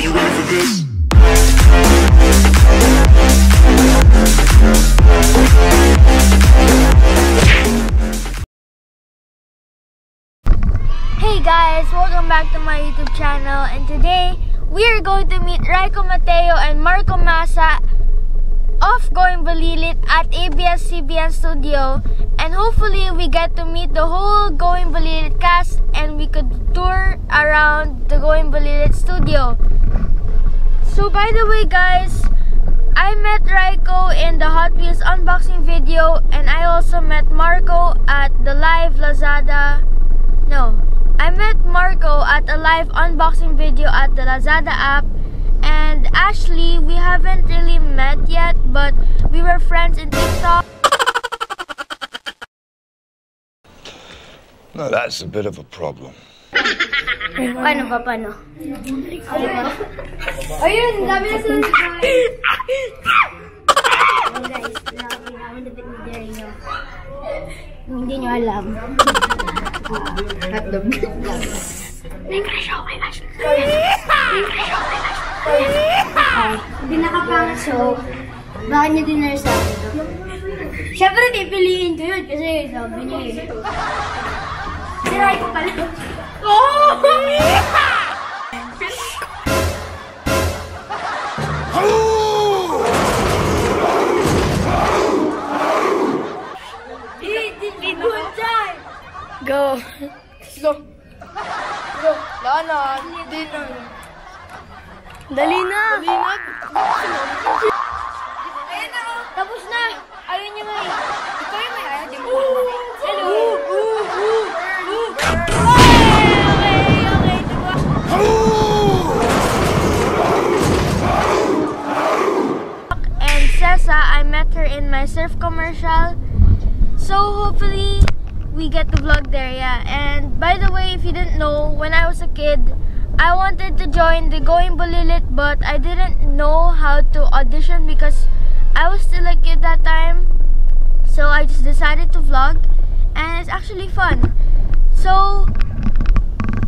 Are you ready for this? Hey guys, welcome back to my YouTube channel, and today we are going to meet Raikko Mateo and Marco Masa of Goin' Bulilit at ABS-CBN Studio, and hopefully we get to meet the whole Goin' Bulilit cast and we could tour around the Goin' Bulilit studio. So by the way guys, I met Raikko in the Hot Wheels unboxing video, and I also met Marco at the live Lazada. No, I met Marco at a live unboxing video at the Lazada app. And Ashley, we haven't really met yet, but we were friends in TikTok. No, that's a bit of a problem. Paano ba, paano? Ayun, dami na sila si Joy. Hey guys, nakapin namin dapat ni Daring nyo. Hindi nyo alam. Hotdog. Nagkasya ko kay Ashley. Nagkasya ko kay Ashley. Hindi nakapangit, so baka niya din na-resolve ito. Siyempre, pipiliin ko yun kasi sabi niya eh. Si Raikko pala. Oh! Go! Go! Go! Lala! Dinner! Dali na! Dali na! Ayan na! Tapos na! Ayun niya may! Ikaw yung may ayaw. Hello! Okay! Diba? And Cesar, I met her in my surf commercial. So hopefully, we get to vlog there, yeah. And by the way, if you didn't know, when I was a kid, I wanted to join the Goin' Bulilit, but I didn't know how to audition because I was still a kid that time. So I just decided to vlog, and it's actually fun. So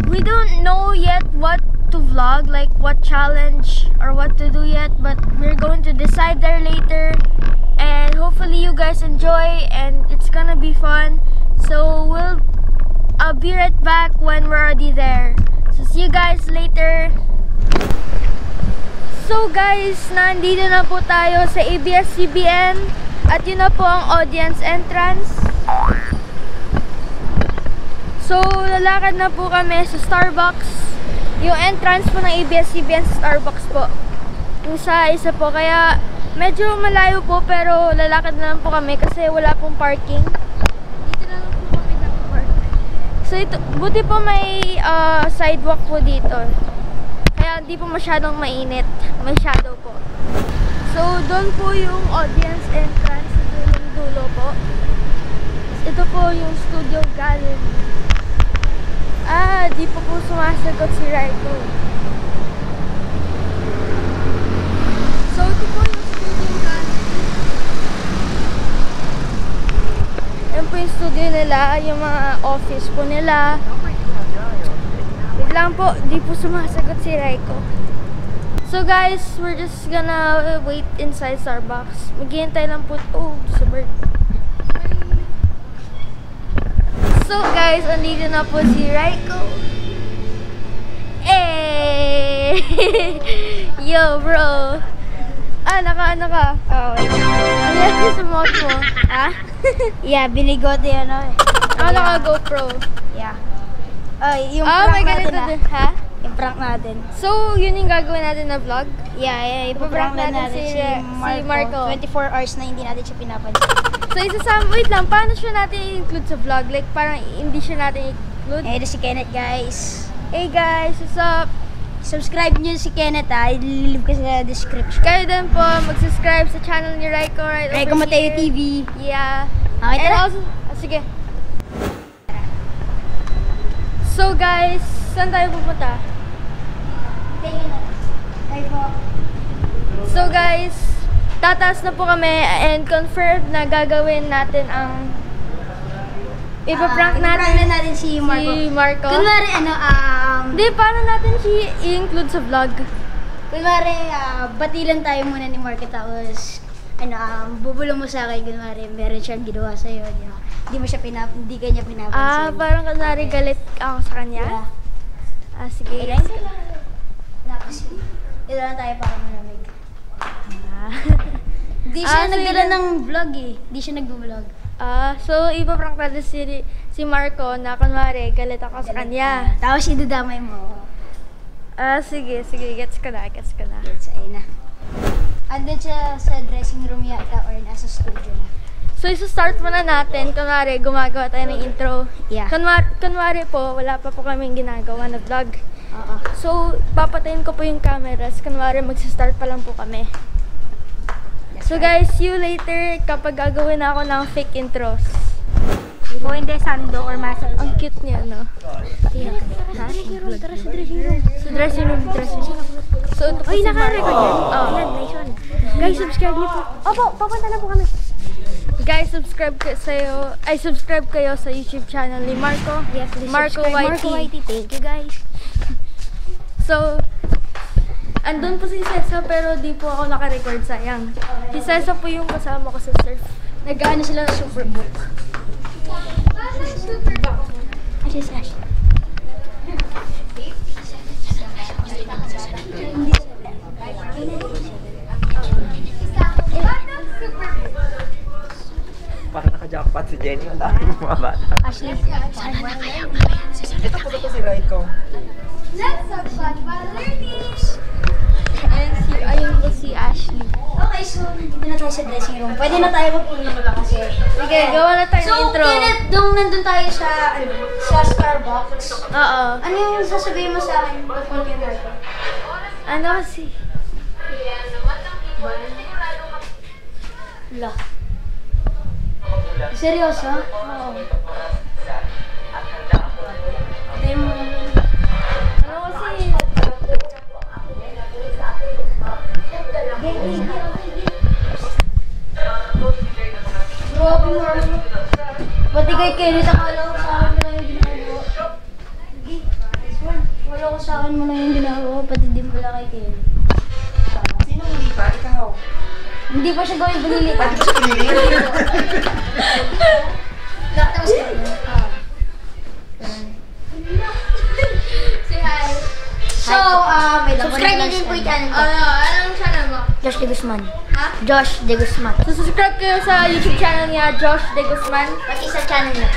we don't know yet what to vlog, like what challenge or what to do yet, but we're going to decide there later. And hopefully you guys enjoy, and it's gonna be fun. So I'll be right back when we're already there. So, see you guys later! So guys, nandito na po tayo sa ABS-CBN at yun na po ang audience entrance. So, lalakad na po kami sa Starbucks. Yung entrance po ng ABS-CBN sa Starbucks po. Yung sa isa po, kaya medyo malayo po pero lalakad na lang po kami kasi wala pong parking. So ito, buti po may sidewalk po dito. Kaya hindi po masyadong mainit. May shadow po. So doon po yung audience entrance. Doon dulo po. Ito po yung studio gallery. Ah, di po sumasagot si Raikko. So ito po yung studio gallery. Yan po yung studio nila, yung mga office po nila. Biglang po, di po sumasagot si Raikko. So guys, we're just gonna wait inside Starbucks. Maghihintay lang po. Oh, super. So guys, andito na po si Raikko. Hey! Yo bro! Ah, naka-ano ka? Oh, ano yung sumot mo? Ha? Yeah, binigote yun o. Ah, naka-GoPro. Yeah. Yung prank natin ha? Ha? Yung prank natin. So, yun yung gagawin natin na vlog? Yeah, ipaprank natin si Marco. 24 hours na hindi natin siya pinapansin. So, wait lang, paano siya natin i-include sa vlog? Like, parang hindi siya natin i-include? Eh, ito si Kenneth, guys. Hey guys, what's up? Subscribe nyo si Kenneth ha, ililib ko sa description. Kayo din po, mag-subscribe sa channel ni Raikko right over here. Raikko Mateo TV. Yeah. Okay, and also, sige. So guys, saan tayo pupunta? Tingin na. Tayo po. So guys, tataas na po kami and confirmed na gagawin natin ang Ipaprank natin si Marco. Kunwari ano, Hindi, paano natin siya i-include sa vlog? kunwari, batilan tayo muna ni Marco tapos ano, bubulong mo sa akin, kunwari, meron siyang ginawa sa'yo, di ba? Hindi mo siya hindi kanya pinapansin. Parang kunwari galit ako sa kanya? Yeah. Sige. Ilan ka lang. Ilan lang tayo para malamig. Hindi siya nagdala ng vlog eh. Hindi siya nag-vlog. So ipaprank natin si Marco na kunwari, galit ako sa kanya. Tapos idudamay mo. Sige, gets ko na. Gets, ayun na. Andun siya sa dressing room yata or nasa studio na. So isa-start muna natin, kunwari gumagawa tayo ng intro. Yeah. Kunwari po, wala pa po kaming ginagawa na vlog. Uh-huh. So papatayin ko po yung cameras, kunwari magsa-start pa lang po kami. That's so right. Guys, see you later kapag gagawin ako ng fake intros. O hindi, sando or muscle. Ang cute niya, no? Tara sa dressing room. So, ito kasi nakarecord yan. Guys, subscribe niyo po. Opo, papunta na po kami. Guys, subscribe kayo sa YouTube channel ni Marco. Yes, Marco Whitey. Thank you, guys. So, andun po si Cesar pero di po ako nakarecord, sayang. Si Cesar po yung kasama ko sa surf. Nag-aano sila sa Super Bowl. Super Bowl. Ashley. Parang naka-jackpot si Jenny. Ang dami ng mga bata. Ashley, sana na kayo. Ito po si Raikko. Let's talk about learnings. Ayun po si Ashley. Okay, so dito na tayo sa dressing room. Pwede na tayo magpuno na pala kasi. Okay, gawa na tayo ng intro. So, Kenneth, nandun tayo sa Starbucks. Oo. Ano yung sasabihin mo sa akin? Ano kasi? Wala. Seryoso? Oo. Ano kasi? Pati kay Kenneth, akala ko sa akin mo na yung ginagawa. Akala ko sa akin mo na yung ginagawa, pati din pala kay Kenneth. Sino hindi pa? Ikaw? Hindi pa siya gawin bulilit. Pati ko siya bulilit. Tapos ka na. Say hi. So, subscribe na din po yung channel ko. Anong channel mo? Josh de Guzman. Ha? Josh de Guzman. So, subscribe kayo sa YouTube channel niya, Josh de Guzman. Pati sa channel niya.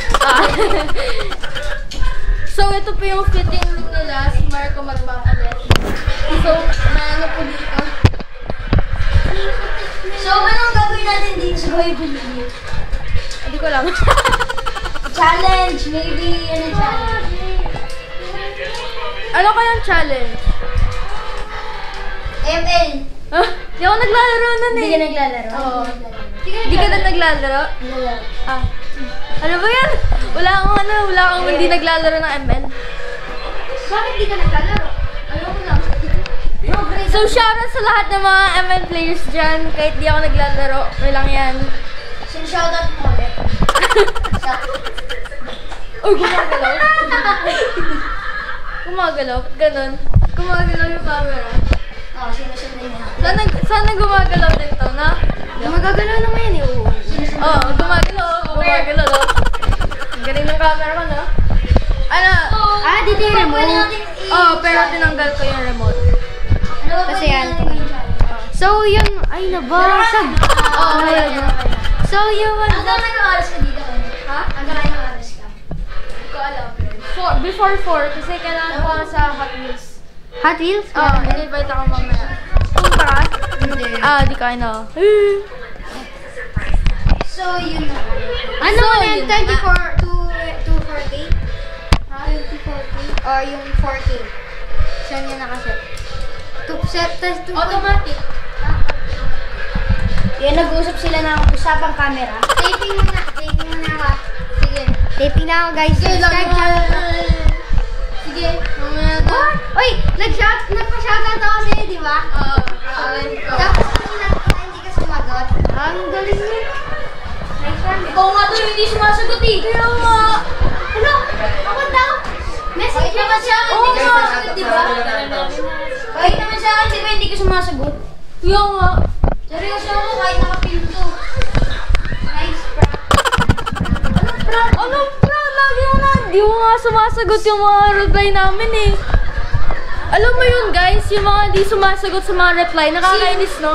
So, ito po yung fitting room nila, si Marco Magba. So, ano po dito? So, anong gagawin natin dito sa gawin bulilit? Hindi ko alam. Challenge, maybe. Ano challenge? Ano kayang challenge? ML. Huh? Di ako naglalaro nun eh. Hindi ka naglalaro? Oo. Hindi ka na naglalaro? Naglalaro. Ano ba yan? Wala akong hindi naglalaro ng ML. Bakit hindi ka naglalaro? Ano ko lang. So shoutout sa lahat ng mga ML players dyan. Kahit di ako naglalaro, may lang yan. So shoutout mo ulit. Oh, gumagalaw. Gumagalaw? Ganon. Gumagalaw yung camera. Sana gumagalaw din to, na? Magagalaw naman yan eh. Oo, gumagalaw. Galing ng camera ko, no? Ano? Dito yung remote. Oo, pero tinanggal ko yung remote. Kasi yan. So, yun. Ay, nabasag. Oo, nabasag. So, yun. Hanggang may oras ka dito? Ha? Hanggang may oras ka? Hindi ko alam. Before 4, kasi kailangan ko sa Hot Wheels. Hot Wheels? Oo, in-invite ako mamaya. Punta ka? Hindi. Di ka na. So, yun na. Ano mo na yung 24 to 4K? Ha? 24K? O yung 4K? Saan yun nakaset? Automatic. Yan, nag-uusap sila ng usapang camera. Taping mo na ako. Sige. Taping na ako, guys. Sige. What? Uy! Nagpa-shoutout ako sa'yo, di ba? Oo. Tapos kung sinakita, hindi ka sumagot. Ang galing niya. Ikaw nga doon, hindi sumasagot eh. Kaya nga. Ano? Ako daw. Message naman siya akin, hindi ka sumasagot, di ba? Kahit naman siya akin, di ba hindi ko sumasagot. Kuya nga. Seryoso ako kahit nakapinto. Nice prank. Anong prank? Anong prank? Lagi mo na. Hindi mo nga sumasagot yung mga reply namin eh. Alam mo yun guys, yung mga hindi sumasagot sa mga reply. Nakakainis no?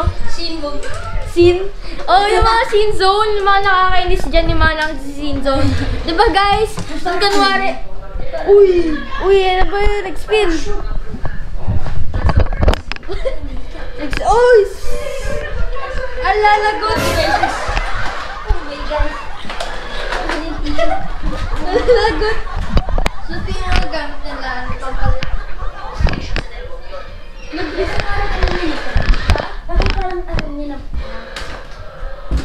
Scene? Oh, yung mga scene zone. Yung mga nakakainis dyan, yung mga scene zone. Diba guys? Yung kanwari. Uy! Uy, ano ba yun? Nag-spin. Uy! Alalagot! Oh my God. Alalagot. So, ito yung mga gamit nila. Nag-listen na rin ang minita. Bakit parang alam niya na?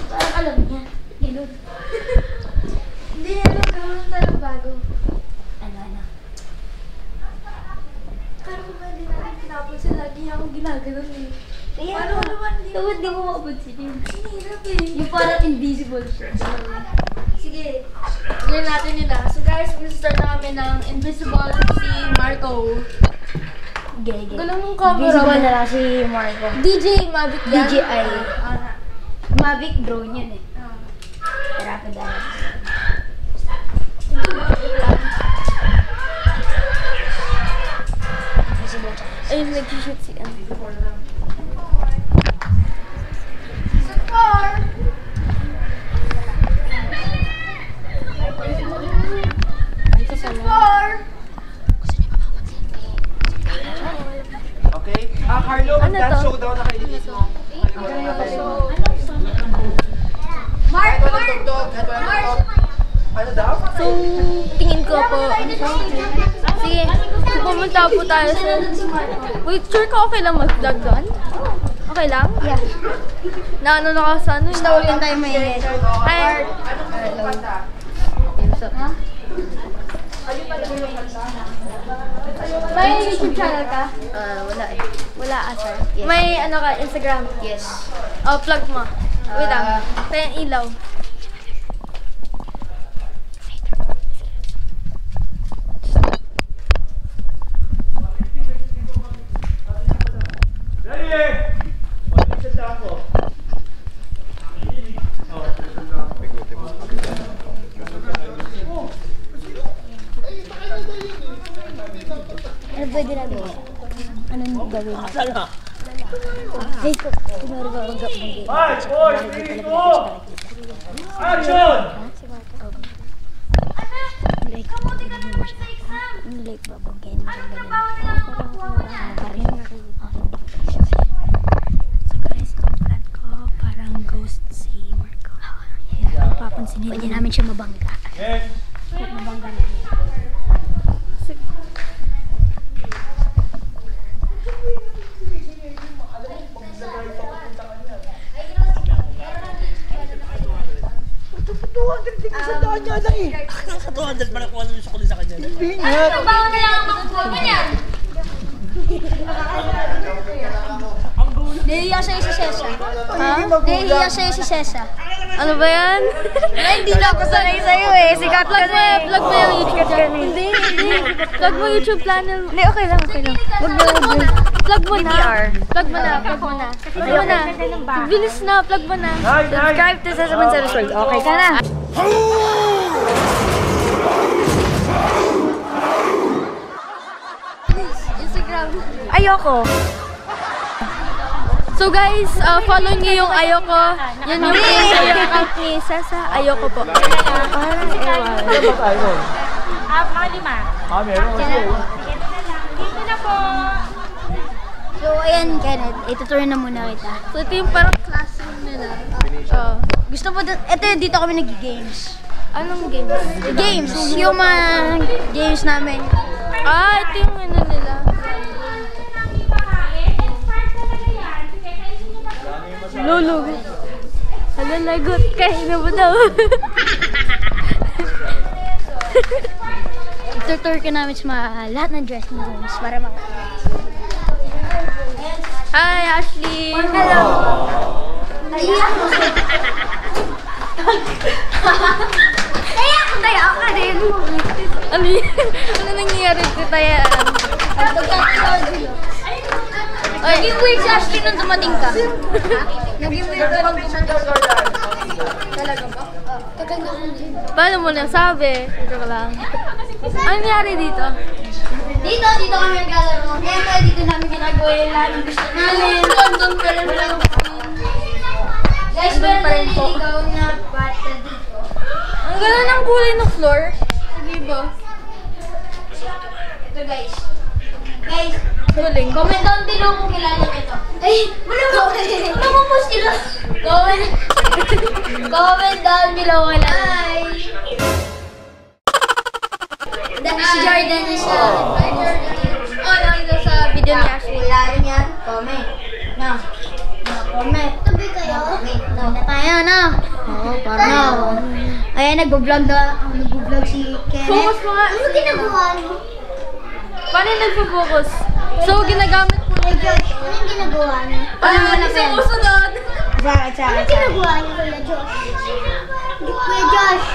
Parang alam niya. Ilog. Hindi niya alam gawin talang bago. Parang ba hindi natin pinapansin? Lagi niya akong ginagano'n eh. Paano ko naman hindi? Tawad di mo makapansin yun. Hinihirap eh. Yung parang invisible siya. Sige. Gawin natin yun na. So guys, mag-start na kami ng invisible si Marco. Gege. Ganun mong camera. Visible na lang si Marco. DJ Mavic yan. DJI. Mavic drone yun eh. Tara pa dahil. Ayun, nag-shoot si Andy. Sa car! Sa car! Okay. Carlo, mag-dance showdown na kailinis mo. Mark! Mark! Ano daw? So, tingin ko po. Sige, pumunta po tayo sa... Wait, sure ka okay lang mag-vlog doon? Okay lang? Yeah. Naano na ka sa ano? Tawagin tayo may yes. Hi! Hello. What's up? Ha? May YouTube channel ka? Wala eh. Wala asar. Yes. May ano ka, Instagram? Yes. Oh, plug mo. Wait lang. Kaya ilaw. Cesar. Ano ba yan? Hindi na ako sanay sa'yo eh. Sikat ka na eh. Vlog mo yung YouTube channel. Hindi. Vlog mo YouTube channel. Hindi, okay lang. Vlog mo na. Vlog mo na. Bilis na, vlog mo na. Subscribe to Cesar Manceros World. Okay ka na. Instagram. Ayoko. So guys, follow niyo yung ayoko. Yan yung account ni Cesar. Ayoko po. Parang ewan. Mga lima. Meron. Dito na po. So ayan Kenneth, ituturin na muna kita. So ito yung parang classroom nila. Gusto mo, ito dito kami nag-games. Anong games? Games. Yung mga games namin. Ito yung ano nila. Lolo. Hala, lagot ka. Hina mo daw. Itutur ka namin sa mga lahat ng dressing rooms para maka-dress. Hi, Ashley. Hello. Taya ako ka din. Ano nangyari sa tayaan? Ano nangyari sa tayaan? Naging weird si Ashley nung dumating ka. Naging weird ka nung dumating ka. Talaga ba? Tagal na kong din. Paano mo nasabi? Joke lang. Anong nangyari dito? Dito kami naglalaro. Kaya dito namin ginagawa yung lahat ng gusto namin. Doon pa rin lang. Guys, meron naliligaw na bata dito. Ang ganda ng kulay ng floor. Sige ba? Ito guys. Guys, huling. Comment down below kung kilala nyo ito. Ay, wala mo post nila. Comment down below kung kilala. Hi! Si Jordan na siya. Oh, nakita sa video niya. Kilala niya, comment. No. Comment. Tabi kayo. No. Na tayo, no? Oo, parang. Ayan, nagbo-vlog na. Nagbo-vlog si Kenneth. Focus mo nga. Ano ginagawa mo? Paano yung nagpo-focus? So, ginagamit po niya. Josh, ano yung ginagawa niya? Paano na sa uso doon? Ano yung ginagawa niya kaya Josh? Kuya Josh!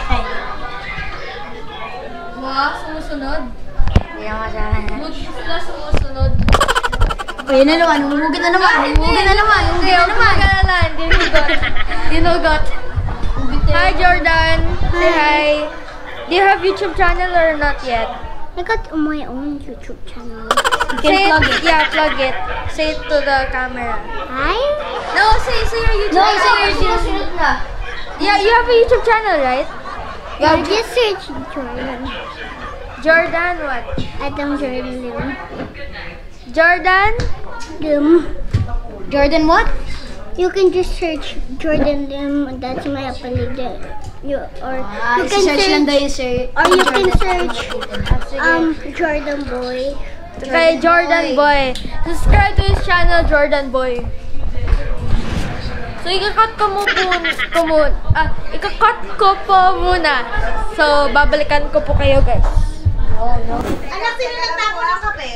Wow, sumusunod. Hindi na masahan. Buti sila sumusunod. Uy, ano naman? Humugan na naman! Humugan na naman! Humugan na naman! Dinugot. Hi, Jordan! Say hi! Do you have YouTube channel or not yet? I got my own YouTube channel. You can say plug it. Yeah, plug it. Say it to the camera. Hi? No, say your YouTube channel. No, say your YouTube channel. Yeah, you have a YouTube channel, right? Yeah, you just search Jordan. Jordan what? I'm Jordan Lim. Jordan? Lim. Jordan what? You can just search Jordan Lim. That's my apelido. You can search lang daw yung search. Or you can search Jordan Boy. Okay, Jordan Boy. Subscribe to his channel, Jordan Boy. So, ikakot ko po muna. So, babalikan ko po kayo, guys. Oh, no. Anak, sino nagtapo ng kape?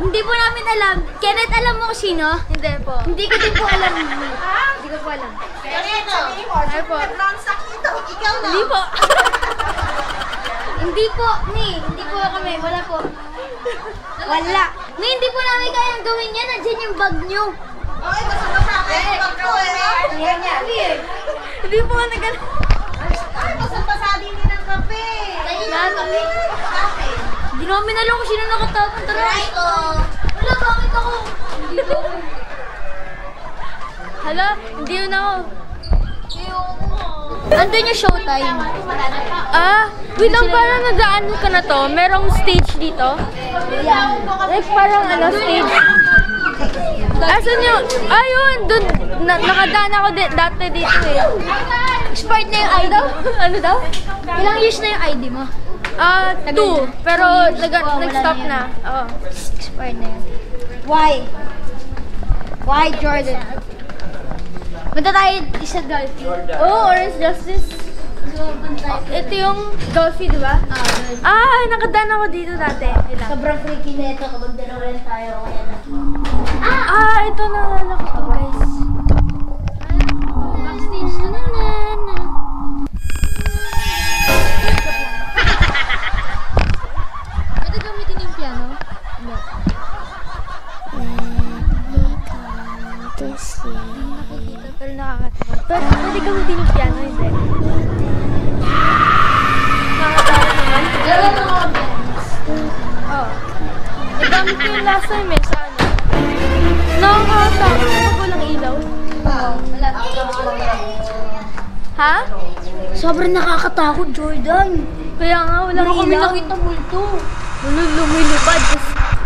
Hindi po namin alam. Kenneth, alam mo kung sino? Hindi po. Hindi ko din po alam. Hindi ko po alam. Kenneth, sabihin mo. Ay po. Ikaw na. Hindi po. Hindi po. Hindi po kami. Wala po. Wala. Hindi po namin kayang gawin yan. Nandiyan yung bag nyo. Okay, gusto mo sa akin. Bag ko eh. Hindi po ka nag-alam. Ay, gusto pa sabi niyo ng kape. Sabi niyo ng kape. Hindi namin alam kung sino nakatapon. Tara. Raikko! Wala, bakit ako? Hindi ko. Hala, hindi yun ako. Andun yung showtime. Ah, wait lang, parang nadaanan ka na to. Merong stage dito. Like parang ano, stage. Asan yung... Ayun, dun. Nakadaan ako dati dito eh. Expired na yung ID. Ano daw? Ilang years na yung ID mo? Ah, 2. Pero nag-stop na. Oo. Expired na yun. Why? Why, Jordan? Punta tayo isa golfie. Oh, or is justice? Ito yung golfie, di ba? Ah, nakadaan ako dito dati. Sobrang freaky na ito. Kapag dalawa lang tayo. Ah, ito nalala ko to, guys. Backstage na. Pero pwede gamitin yung piano, hindi. Nakakala naman. Gawin mo mga pianos. Oo. Nagamit ko yung last time eh, sa ano. Nakakala. Walang ilaw. Oo. Ha? Sobrang nakakatakot, Jordan. Kaya nga, walang ilaw. Kami nakita mo ito. Lumilipad.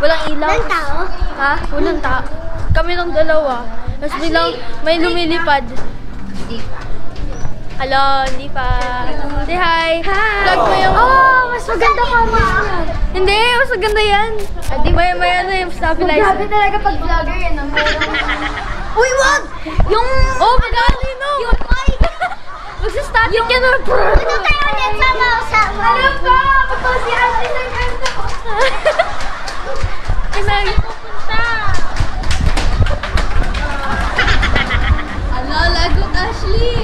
Walang ilaw. Walang tao? Ha? Walang tao. Kami ng dalawa. Tapos bilang may lumilipad. Nifa. Hello, Nifa. Say hi. Vlog mo yung... Oh, mas maganda ka mas niya. Hindi, mas maganda yan. Di ba yung may ano yung stabilizer? Grabe talaga pag vlogger yan. Uy, wag! Yung... Oh, maganda yun. Yung mic. Magsastatic yan. Puto tayo ulit sa mausap. Ano ba? Pagpaw si Ashley ng ganda. Saan ka pupunta? Lagot, Ashley!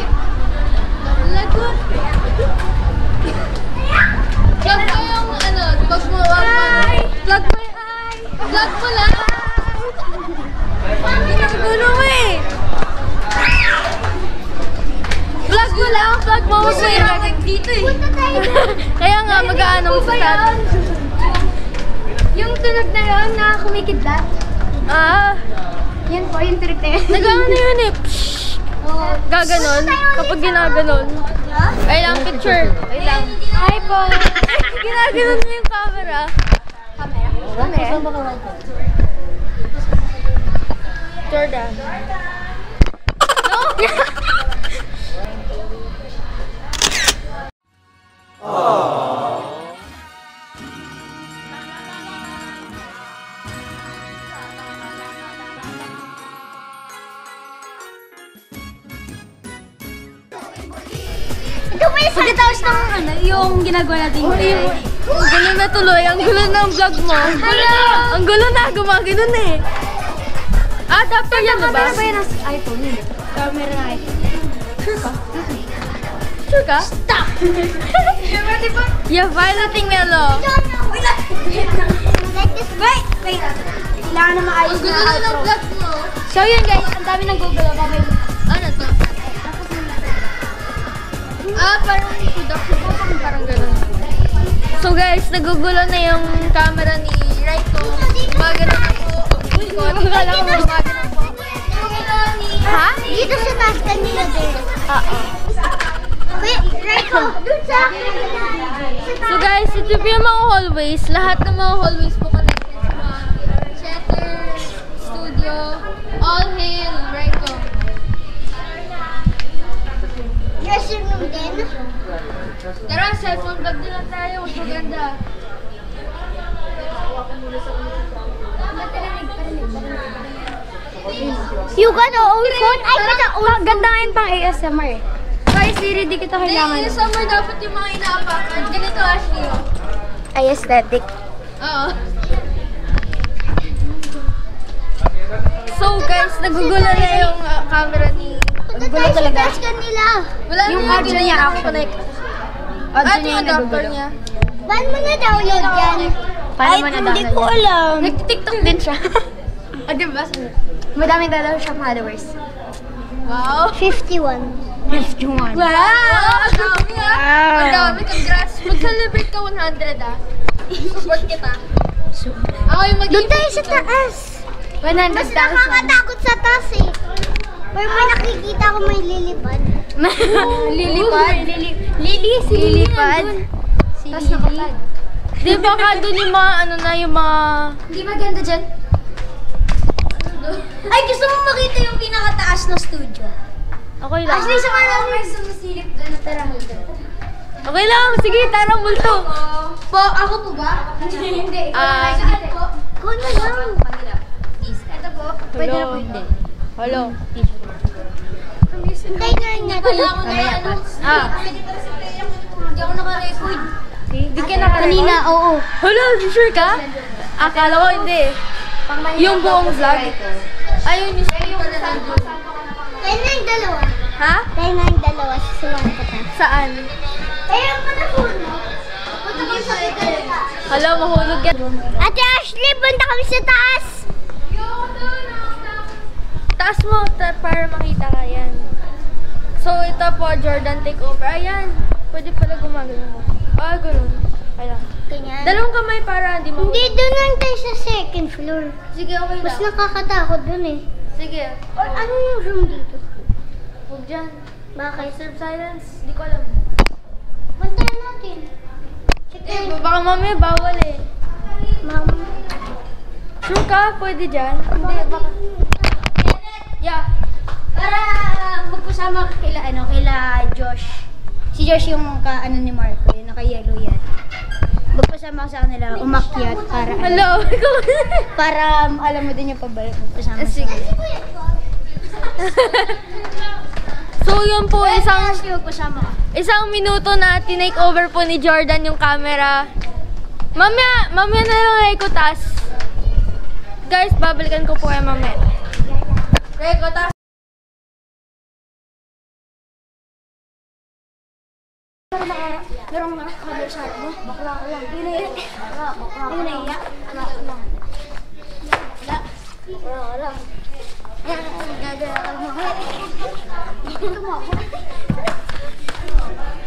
Lagot! kasi laging dito eh. Punta tayo dito. Kaya nga, mag-aanong sa tayo. Yung tunog na yun na kumikidlat. Ah. Yan po, yung tunog na yun. Nag-ano na yun eh. Gaganon. Kapag ginaganon. Ay lang, picture. Ay lang. Hi po. Ginaganon mo yung camera. Camera? Camera? Jordan. No! Pagkatapos ng ano, yung ginagawa natin yung pera. Ang gulo na tuloy, ang gulo na ang vlog mo. Ang gulo na, gumagano'n eh. Ah, adapter yan na ba? Kamera ba yan ang iPhone? Kamera na iPhone. Sure ka? Sure ka? Stop! You're violating me, hello. Wait lang! Like this, wait! Wait! Kailangan na maayos na iPhone. Ang gulo na ang vlog mo. So yun guys, ang dami ng Google. Ano to? Ah, parang kudak ko po, parang gano'n. So guys, nagugulo na yung camera ni Raikko. Magano'n ako. Uy, kung alam ko, magano'n ako. Nagugulo ni... Ha? Dito sa pasta nila din. Oo. Wait, Raikko, dun sa... So guys, ito po yung mga hallways. Lahat ng mga hallways po connected sa mga shutter, studio, all hail, Raikko. Dressing room din. Tara, cellphone bag nila tayo. Mas maganda. You got an old phone? I got an old phone. Ganda ngayon pang ASMR eh. Sorry Siri, di kita kailangan. ASMR dapat yung mga inaapakan. Ganito Ashley. Ay, aesthetic. Oo. So guys, nagugulo na yung camera ni... Gulo talaga. Wala yung audio niya connect. Audio niya yung adapter niya. Paano mo na-download yan? Ay, hindi ko alam. Nag-tiktok din siya. O, diba? Madami na daw siya followers. Wow. 51. Wow! Ang dami ha. Ang dami. Congrats. Mag-celebrate ka 100 ha. Support kita. Doon tayo sa taas. 100,000. Mas nakakatakot sa taas eh. Pero may nakikita ko may lilipad. Lilipad? Lili? Si lilipad? Si lili? Di ba ka doon yung mga ano na yung mga... Hindi maganda dyan? Ay gusto mo makita yung pinakataas na studio. Okay lang. Actually siya parang may sumasilip doon at tara hold on. Okay lang, sige tara multo. Po, ako po ba? Hindi, ikaw na. Sige po. Kung na lang. Ito po. Pwede na po hindi. Hello. Hintay na rin natin. Kala ko na yung ano. Ah. Hindi ako naka-record. Hindi ka naka-record? Kanina, oo. Hello, sure ka? Akala ko hindi. Yung buong vlog. Ayun yung... Tayo na yung dalawa. Ha? Tayo na yung dalawa. Sisimulan ko ta. Saan? Tayo pa na puno. Punta kami sa taas. Hello, mahulog yan. Ate Ashley, punta kami sa taas. Taas mo para makita ka yan. So ito po, Jordan takeover. Ayan, pwede pala gumagano mo. Ah, gano'n. Ayan. Ganyan. Dalawang kamay para hindi mo... Hindi, doon lang tayo sa second floor. Sige, okay lang. Mas nakakatakot doon eh. Sige. Or ano yung room dito? Huwag dyan. Bakit? Preserve silence. Hindi ko alam. Bantayan natin. Sige. Eh, baka mamaya bawal eh. Mama. Sure ka? Pwede dyan? Hindi, baka... Yeah. Para magpasama kaila ano, kaila Josh. Si Josh yung ka ano ni Marco, yung naka-yellow yan. Magpasama sa kanila umakyat para ano, hello. Para alam mo din yung pabalik magpasama. Sige. So yun po isang isang minuto na tinake over po ni Jordan yung camera. Mamaya na lang Raikko taas. Guys, babalikan ko po kayo mamaya. Raikko, taas! Merong nakakabal sa mo? Bakla ko lang. Yun na iyak. Wala. Gagala ka mo. Ito mo ako.